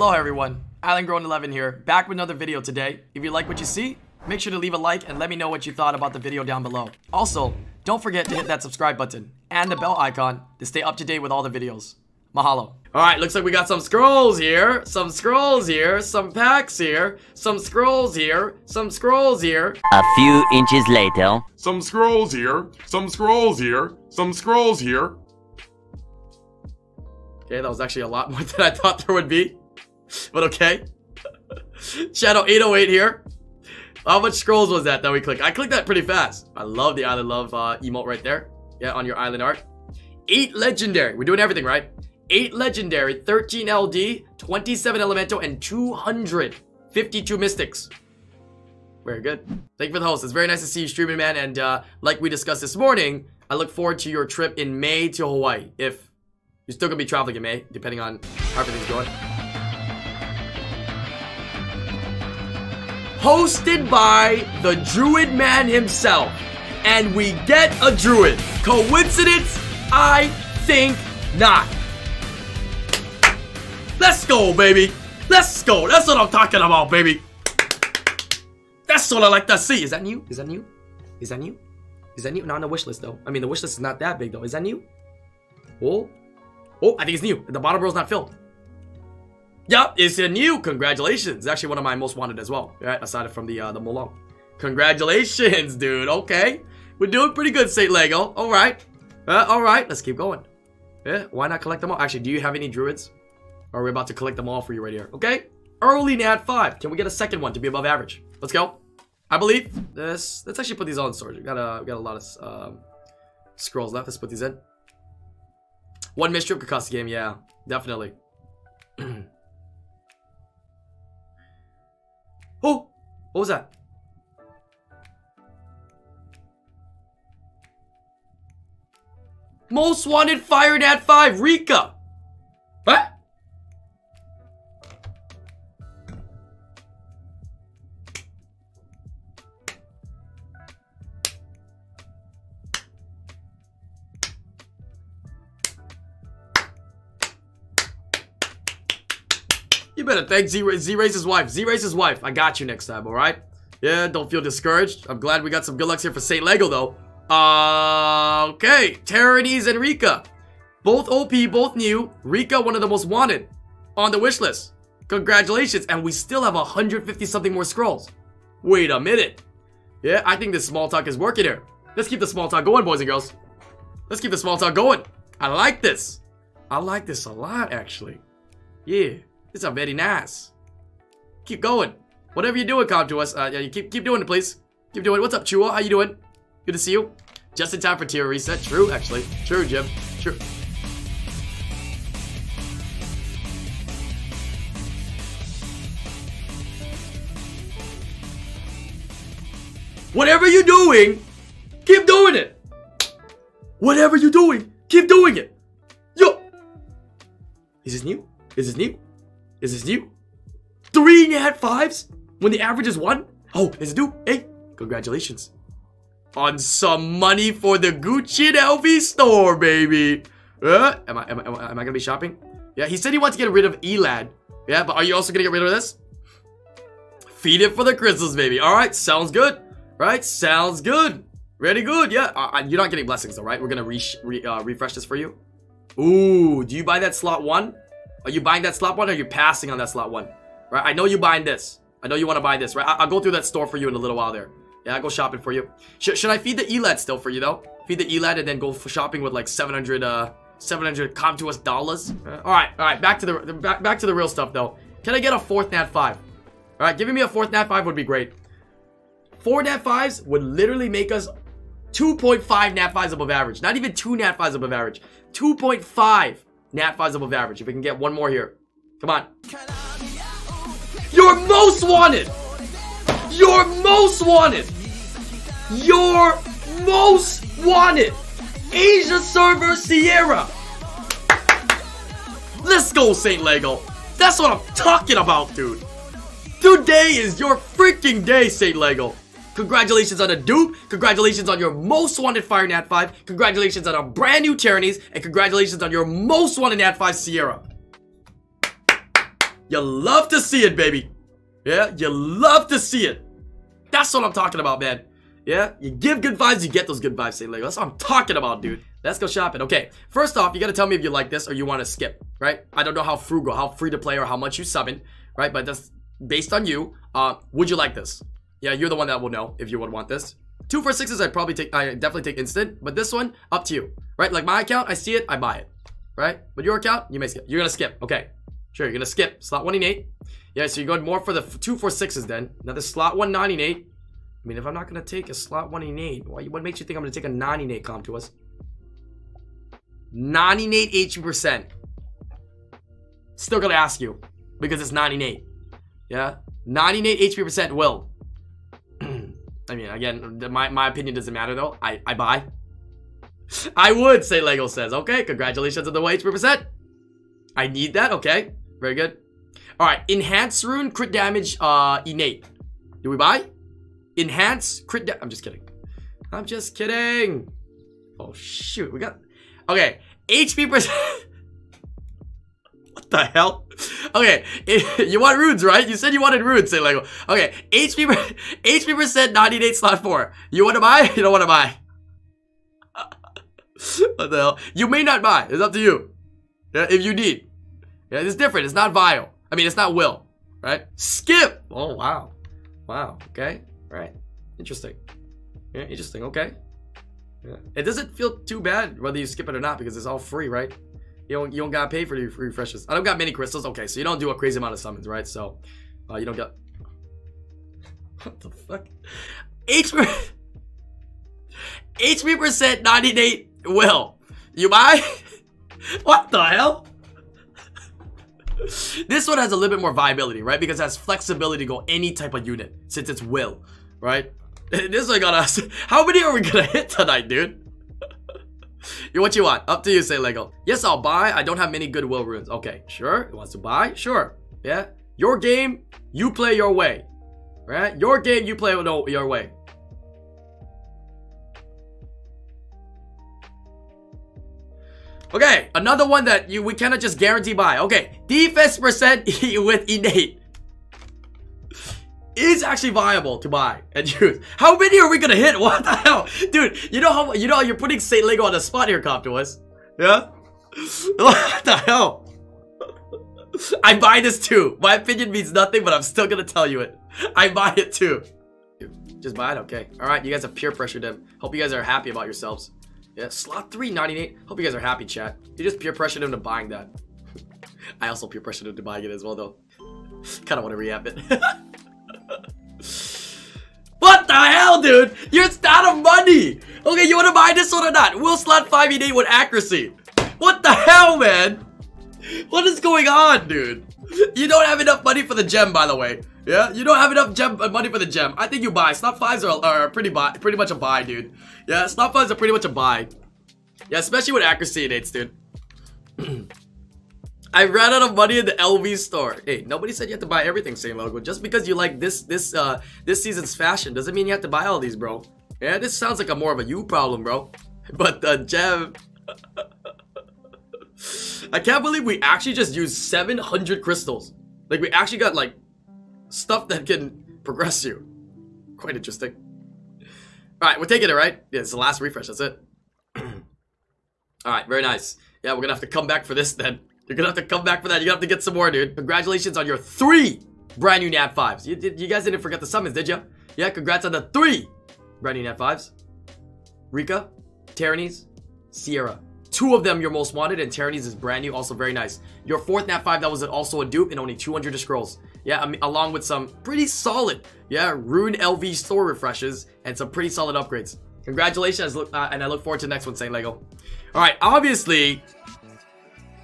Hello everyone, IslandGrown11 here, back with another video today. If you like what you see, make sure to leave a like and let me know what you thought about the video down below. Also, don't forget to hit that subscribe button and the bell icon to stay up to date with all the videos. Mahalo. Alright, looks like we got some scrolls here, some packs here, some scrolls here, A few inches later. Some scrolls here, some scrolls here. Okay, that was actually a lot more than I thought there would be. But okay. Shadow 808 here. How much scrolls was that we clicked? I clicked that pretty fast. I love the Island Love emote right there. Yeah, on your island art. 8 legendary. We're doing everything, right? 8 legendary, 13 LD, 27 elemental, and 252 mystics. Very good. Thank you for the host. It's very nice to see you streaming, man. And like we discussed this morning, I look forward to your trip in May to Hawaii. If you're still going to be traveling in May, depending on how everything's going. Hosted by the Druid Man himself. And we get a Druid. Coincidence? I think not. Let's go, baby. Let's go. That's what I'm talking about, baby. That's what I like to see. Is that new? Is that new? Is that new? Is that new? Not on the wish list, though. I mean, the wish list is not that big, though. Is that new? Oh. Oh, I think it's new. The bottom row's not filled. Yup, it's a new. Congratulations. It's actually one of my most wanted as well. Right? Aside from the Molong. Congratulations, dude. Okay. We're doing pretty good, St. Lego. Alright. Alright. Let's keep going. Yeah, why not collect them all? Actually, do you have any druids? Or are we about to collect them all for you right here? Okay. Early NAT 5. Can we get a second one to be above average? Let's go. I believe this. Let's actually put these all in storage. We got a lot of scrolls left. Let's put these in. One mystery could cost the game. Yeah, definitely. Oh, what was that? Most wanted fire NAT 5, Rika. What? You better thank Z-Race's wife. Z-Race's wife. I got you next time, alright? Yeah, don't feel discouraged. I'm glad we got some good lucks here for St. Lego, though. Okay. Taranis and Rika. Both OP, both new. Rika, one of the most wanted on the wish list. Congratulations. And we still have 150-something more scrolls. Wait a minute. Yeah, I think this small talk is working here. Let's keep the small talk going, boys and girls. Let's keep the small talk going. I like this. I like this a lot, actually. Yeah. It's a very nice. Keep going. Whatever you're doing, Com2uS. Yeah, you keep doing it, please. Keep doing it. What's up, Chua? How you doing? Good to see you. Just in time for tier reset. True, actually. True, Jim. True. Whatever you're doing, keep doing it. Whatever you're doing, keep doing it. Yo. Is this new? Is this new? Is this new? 3 NAT 5s when the average is 1? Oh, is it new? Hey, congratulations. On some money for the Gucci and LV store, baby. Am I going to be shopping? Yeah, he said he wants to get rid of Elad. Yeah, but are you also going to get rid of this? Feed it for the crystals, baby. All right, sounds good. Right, sounds good. Really good, yeah. You're not getting blessings, though, right? We're going to refresh this for you. Ooh, do you buy that slot 1? Are you buying that slot 1 or are you passing on that slot 1? Right? I know you're buying this. I know you want to buy this, right? I'll go through that store for you in a little while there. Yeah, I'll go shopping for you. Should I feed the ELAD still for you, though? Feed the ELAD and then go for shopping with like 700 Com2uS dollars? Alright, back to the real stuff, though. Can I get a 4th NAT 5? Alright, giving me a 4th NAT 5 would be great. 4 NAT 5s would literally make us 2.5 NAT 5s above average. Not even 2 NAT 5s above average. 2.5! Nat 5's above average. If we can get one more here. Come on. Your most wanted! Your most wanted! Your most wanted! Asia server Sierra! Let's go, St. Lego! That's what I'm talking about, dude! Today is your freaking day, St. Lego! Congratulations on a dupe, congratulations on your most wanted fire NAT 5, congratulations on a brand new Taranis, and congratulations on your most wanted NAT 5 Sierra. You love to see it, baby. Yeah, you love to see it. That's what I'm talking about, man. Yeah, you give good vibes, you get those good vibes, say Lego. That's what I'm talking about, dude. Let's go shopping. Okay, first off, you gotta tell me if you like this or you want to skip, right? I don't know how frugal, how free to play, or how much you summon, right? But that's based on you. Would you like this? Yeah, you're the one that will know if you would want this. 2 for 6s, I definitely take instant, but this one, up to you, right? Like my account, I see it, I buy it, right? But your account, you may skip. You're gonna skip, okay? Sure, you're gonna skip slot 198. Yeah, so you're going more for the 2 for 6s then. Now this slot 198. I mean, if I'm not gonna take a slot 198, what makes you think I'm gonna take a 98 Com2uS? 98 HP%. Still gonna ask you because it's 98. Yeah, 98 HP% will. I mean, again, my opinion doesn't matter though. I buy. I would say Lego says okay. Congratulations on the HP%. I need that. Okay, very good. All right, enhance rune crit damage innate. Do we buy? Enhance crit damage. I'm just kidding. I'm just kidding. Oh shoot, we got. Okay, HP%. What the hell? Okay, you want runes, right? You said you wanted runes, say Lego. Okay, HP percent 98 slot 4. You want to buy? You don't want to buy. What the hell? You may not buy. It's up to you. Yeah, if you need. Yeah, it's different. It's not vile. I mean, it's not will, right? Skip. Oh wow, wow. Okay, right. Interesting. Yeah, interesting. Okay. Yeah. It doesn't feel too bad whether you skip it or not because it's all free, right? You don't gotta pay for the refreshes. I don't got many crystals. Okay, so you don't do a crazy amount of summons, right? So you don't get. What the fuck? HP percent 98 will. You buy? What the hell? This one has a little bit more viability, right? Because it has flexibility to go any type of unit since it's will, right? This one got us. How many are we gonna hit tonight, dude? What you want? Up to you, say Lego. Yes, I'll buy. I don't have many goodwill runes. Okay, sure. It wants to buy? Sure. Yeah. Your game, you play your way. Right? Your game, you play your way. Okay, another one that we cannot just guarantee buy. Okay, defense% with innate. Is actually viable to buy and use. How many are we gonna hit? What the hell, dude? You know how you're putting Saint Lego on the spot here, Com2uS. Yeah. What the hell? I buy this too. My opinion means nothing, but I'm still gonna tell you it. I buy it too. Just buy it, okay? All right, you guys have peer pressured him. Hope you guys are happy about yourselves. Yeah, slot 398. Hope you guys are happy, chat. You just peer pressured him to buying that. I also peer pressured him to buying it as well, though. Kind of want to re-app it. What the hell, dude? You're out of money. Okay, you want to buy this one or not? Will slot 5 innate with accuracy. What the hell, man? What is going on, dude? You don't have enough money for the gem, by the way. Yeah, you don't have enough money for the gem. I think you buy. Slot 5s are pretty much a buy, dude. Yeah, slot 5s are pretty much a buy. Yeah, especially with accuracy innates, dude. I ran out of money in the LV store. Hey, nobody said you have to buy everything, St. Logo. Just because you like this season's fashion doesn't mean you have to buy all these, bro. Yeah, this sounds like a more of a you problem, bro. But the gem... I can't believe we actually just used 700 crystals. Like, we actually got, like, stuff that can progress you. Quite interesting. Alright, we're taking it, right? Yeah, it's the last refresh, that's it. Alright, very nice. Yeah, we're gonna have to come back for this then. You're gonna have to come back for that. You're gonna have to get some more, dude. Congratulations on your 3 brand new NAT 5s. You guys didn't forget the summons, did you? Yeah, congrats on the 3 brand new NAT 5s. Rika, Taranis, Sierra. 2 of them you're most wanted, and Taranis is brand new, also very nice. Your 4th NAT 5, that was also a dupe and only 200 scrolls. Yeah, I mean, along with some pretty solid, yeah, rune LV store refreshes and some pretty solid upgrades. Congratulations, and I look forward to the next one, St. Lego. All right, obviously...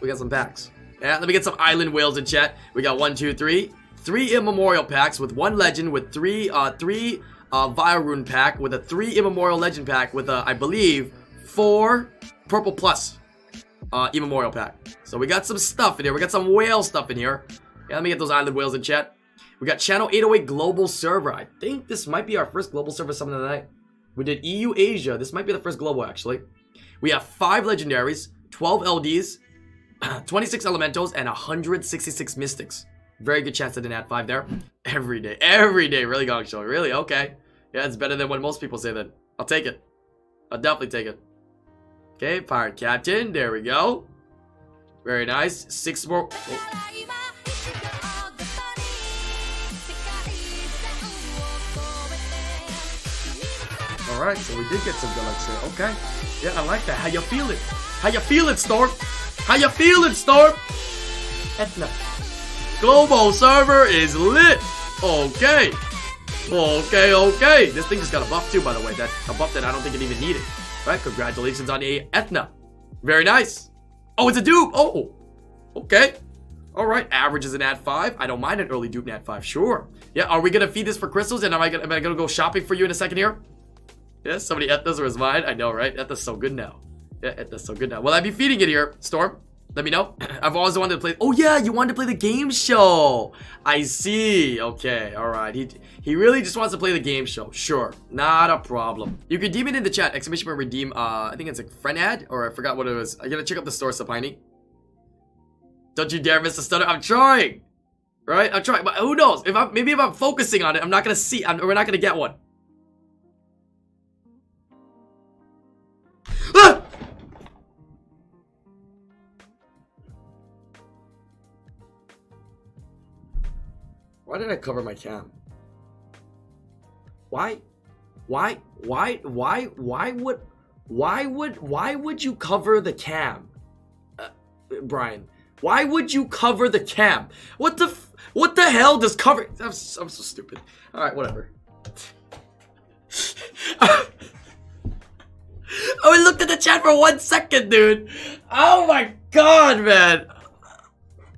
we got some packs. Yeah, let me get some island whales in chat. We got 1, 2, 3. 3 immemorial packs with 1 legend, with 3 vile rune pack, with a 3 immemorial legend pack, with a, I believe, 4 purple plus immemorial pack. So we got some stuff in here. We got some whale stuff in here. Yeah, let me get those island whales in chat. We got channel 808 global server. I think this might be our first global server summon of the night. We did EU Asia. This might be the first global actually. We have 5 legendaries, 12 LDs, 26 elementals, and 166 mystics. Very good chance at an Nat 5 there. Every day, really gong show, really, okay. Yeah, it's better than what most people say then. I'll take it. I'll definitely take it. Okay, Pirate Captain, there we go. Very nice. 6 more. Oh. Alright, so we did get some Galaxy. Okay. Yeah, I like that. How you feel it? How you feel it, Storm? How you feel it, Storm? Ethna. Global server is lit. Okay. Okay, okay. This thing just got a buff too, by the way. That a buff that I don't think it even needed. Right? Congratulations on Ethna. Very nice. Oh, it's a dupe. Oh. Okay. Alright, average is an Nat 5. I don't mind an early dupe Nat 5, sure. Yeah, are we gonna feed this for crystals? And am I gonna go shopping for you in a second here? Yeah, somebody Ethna's or is mine. I know, right? Ethna's so good now. Yeah, Ethna's so good now. Will I be feeding it here, Storm? Let me know. I've always wanted to play. Oh yeah, you wanted to play the game show. I see. Okay, all right. He really just wants to play the game show. Sure, not a problem. You can redeem it in the chat. Exclamation point redeem. I think it's a friend ad, or I forgot what it was. I gotta check up the store, Sapini. Don't you dare miss the stutter. I'm trying. Right? I'm trying. But who knows? Maybe if I'm focusing on it, I'm not gonna see. We're not gonna get one. Ah! Why did I cover my cam? Why would you cover the cam? Brian, why would you cover the cam? What the hell does cover? I'm so stupid. All right, whatever. Oh, I looked at the chat for 1 second, dude. Oh my god, man.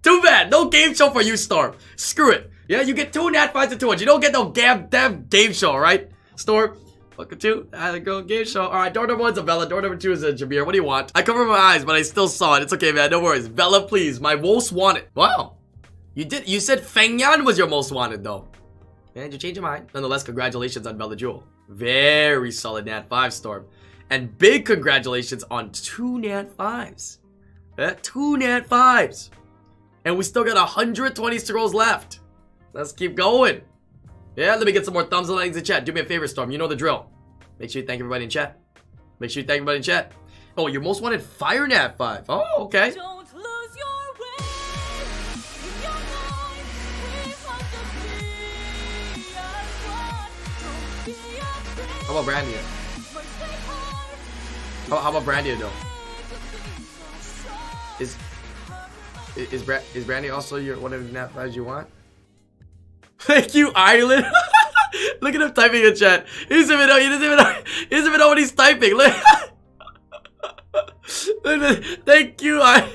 Too bad. No game show for you, Storm. Screw it. Yeah, you get 2 Nat 5s and 2 ones. You don't get no damn game show, right? Storm. Welcome to the girl game show. Alright, door number 1's a Bella. Door number 2 is a Jameer. What do you want? I covered my eyes, but I still saw it. It's okay, man. No worries. Bella, please. My most wanted. Wow. You said Feng Yan was your most wanted, though. And you changed your mind. Nonetheless, congratulations on Bella Jewel. Very solid Nat 5, Storm. And big congratulations on 2 Nat 5s. Yeah, 2 Nat 5s. And we still got 120 scrolls left. Let's keep going. Yeah, let me get some more thumbs and likes in chat. Do me a favor, Storm. You know the drill. Make sure you thank everybody in chat. Make sure you thank everybody in chat. Oh, your most wanted Fire Nat 5. Oh, okay. Don't lose your way. Your mind, how about Brandia? How about Brandia though? Is Brandia also your one of the Nat 5s you want? Thank you, Island. Look at him typing in chat. He doesn't even know what he's typing. Look. Thank you, Island.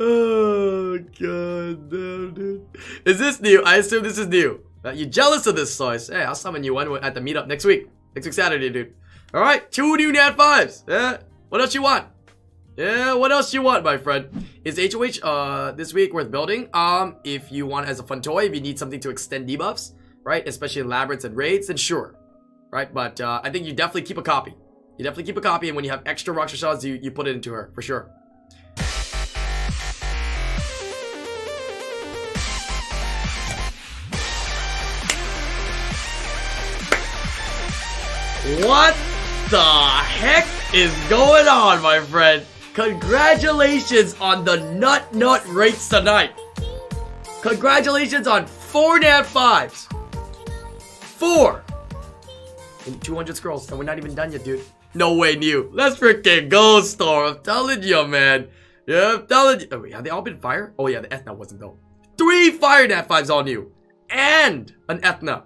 Oh god damn, dude. Is this new? I assume this is new. You jealous of this sauce? Hey, I'll summon you one at the meetup next week. Next week Saturday, dude. Alright, 2 new Nat 5s. Yeah. What else you want? Yeah, what else you want, my friend? Is HOH this week worth building? If you want as a fun toy, if you need something to extend debuffs, right? Especially in labyrinths and raids, then sure. Right? But I think you definitely keep a copy. You definitely keep a copy, and when you have extra Rockstar shots, you put it into her, for sure. What the heck is going on, my friend? Congratulations on the nut rates tonight. Congratulations on 4 Nat 5s. 4. And 200 scrolls, and we're not even done yet, dude. No way new. Let's freaking go, Storm. I'm telling you, man. Yeah, I'm telling you. Oh, wait, have they all been fire? Oh, yeah, the Ethna wasn't, though. 3 Fire Nat 5s all new. And an Ethna.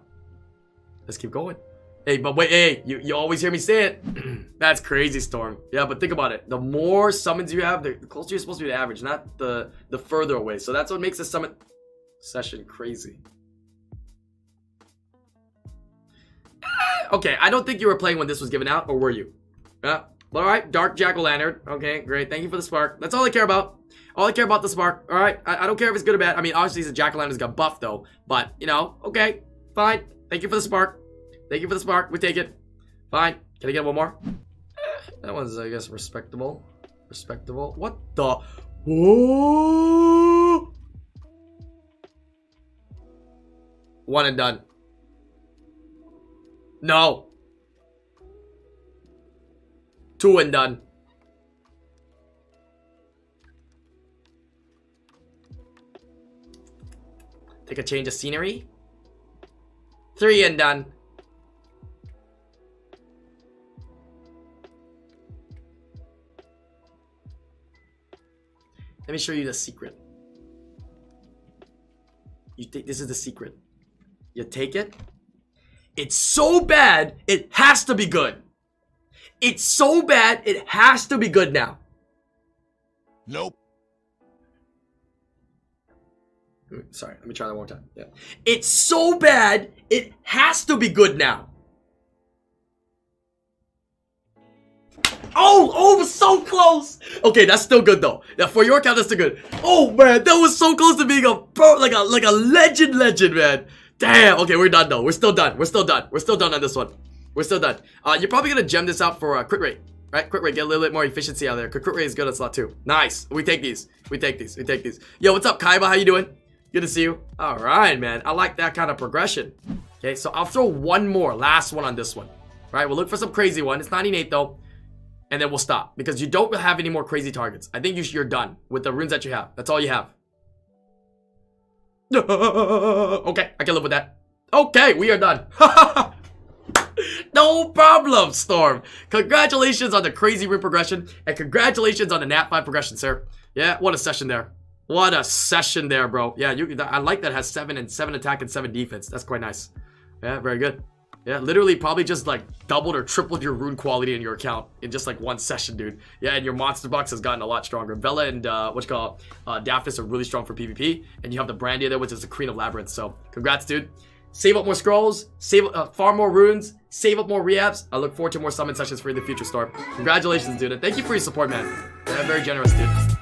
Let's keep going. Hey, but wait, hey, you always hear me say it. That's crazy, Storm. Yeah, but think about it. The more summons you have, the closer you're supposed to be to average, not the further away. So that's what makes the summon session crazy. Okay, I don't think you were playing when this was given out, or were you? Yeah. All right, Dark Jack-o'-lantern. Okay, great. Thank you for the spark. That's all I care about. All I care about the spark. All right, I don't care if it's good or bad. I mean, obviously, the Jack-o'-lanterns got buffed, though. But, you know, okay, fine. Thank you for the spark. Thank you for the spark. We take it. Fine. Can I get one more? That one's, I guess, respectable. Respectable. What the? Whoa! One and done. No. 2 and done. Take a change of scenery. 3 and done. Let me show you the secret. You take this is the secret. You take it. It's so bad, it has to be good. It's so bad, it has to be good now. Nope. Sorry, let me try that one more time. Yeah. It's so bad, it has to be good now. Oh, it was so close. Okay, that's still good though. Now for your count, that's still good. Oh man, that was so close to being a pro, like a legend, man. Damn. Okay, we're done though. We're still done. We're still done. We're still done on this one. We're still done. You're probably gonna gem this out for crit rate, right? Crit rate, get a little bit more efficiency out of there. Crit rate is good at slot 2. Nice. We take these. We take these. We take these. Yo, what's up, Kaiba? How you doing? Good to see you. All right, man. I like that kind of progression. Okay, so I'll throw one more, last one on this one. All right, we'll look for some crazy one. It's 98 though, and then we'll stop because you don't have any more crazy targets. I think you're done with the runes that you have. That's all you have. Okay, I can live with that. Okay, we are done. No problem, Storm. Congratulations on the crazy rune progression and congratulations on the NAT 5 progression, sir. Yeah, what a session there. What a session there, bro. Yeah, I like that it has 7 attack and 7 defense. That's quite nice. Yeah, very good. Yeah, literally probably just like doubled or tripled your rune quality in your account in just like one session, dude. Yeah, and your monster box has gotten a lot stronger. Bella and Daphnis are really strong for PvP, and you have the Brandia there, which is the Queen of Labyrinth. So congrats, dude. Save up more scrolls, save farm more runes, save up more reaps. I look forward to more summon sessions for you in the future, Storm. Congratulations, dude, and thank you for your support, man. Yeah, very generous, dude.